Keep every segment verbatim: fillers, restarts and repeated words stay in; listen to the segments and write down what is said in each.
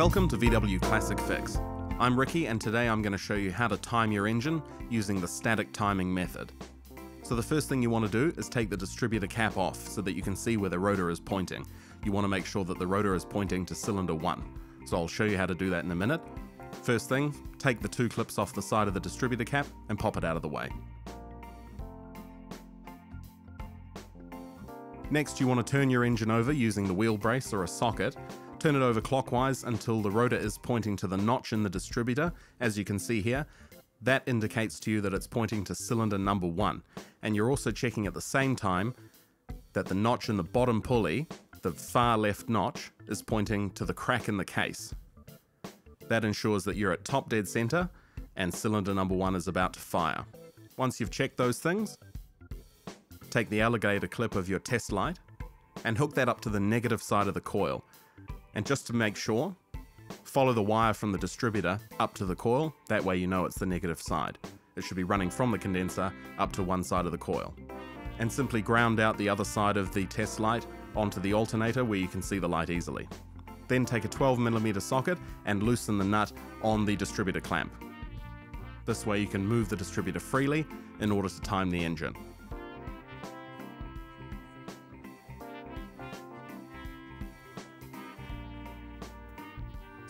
Welcome to V W Classic Fix. I'm Ricky and today I'm going to show you how to time your engine using the static timing method. So the first thing you want to do is take the distributor cap off so that you can see where the rotor is pointing. You want to make sure that the rotor is pointing to cylinder one. So I'll show you how to do that in a minute. First thing, take the two clips off the side of the distributor cap and pop it out of the way. Next, you want to turn your engine over using the wheel brace or a socket. Turn it over clockwise until the rotor is pointing to the notch in the distributor, as you can see here. That indicates to you that it's pointing to cylinder number one. And you're also checking at the same time that the notch in the bottom pulley, the far left notch, is pointing to the crack in the case. That ensures that you're at top dead center and cylinder number one is about to fire. Once you've checked those things, take the alligator clip of your test light and hook that up to the negative side of the coil. And just to make sure, follow the wire from the distributor up to the coil, that way you know it's the negative side. It should be running from the condenser up to one side of the coil. And simply ground out the other side of the test light onto the alternator where you can see the light easily. Then take a twelve millimeter socket and loosen the nut on the distributor clamp. This way you can move the distributor freely in order to time the engine.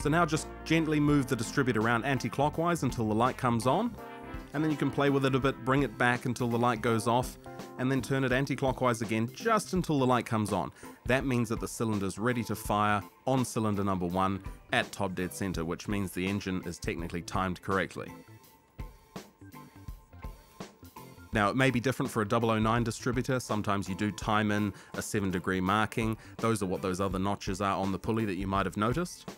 So now just gently move the distributor around anti-clockwise until the light comes on, and then you can play with it a bit, bring it back until the light goes off, and then turn it anti-clockwise again just until the light comes on. That means that the cylinder's ready to fire on cylinder number one at top dead center, which means the engine is technically timed correctly. Now, it may be different for a double oh nine distributor. Sometimes you do time in a seven degree marking. Those are what those other notches are on the pulley that you might have noticed.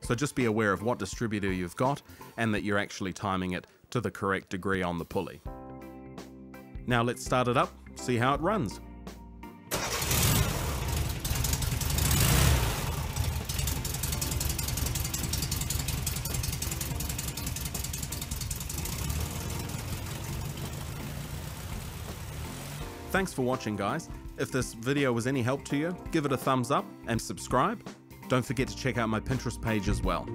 So just be aware of what distributor you've got and that you're actually timing it to the correct degree on the pulley. Now let's start it up, see how it runs. Thanks for watching, guys. If this video was any help to you, give it a thumbs up and subscribe. Don't forget to check out my Pinterest page as well.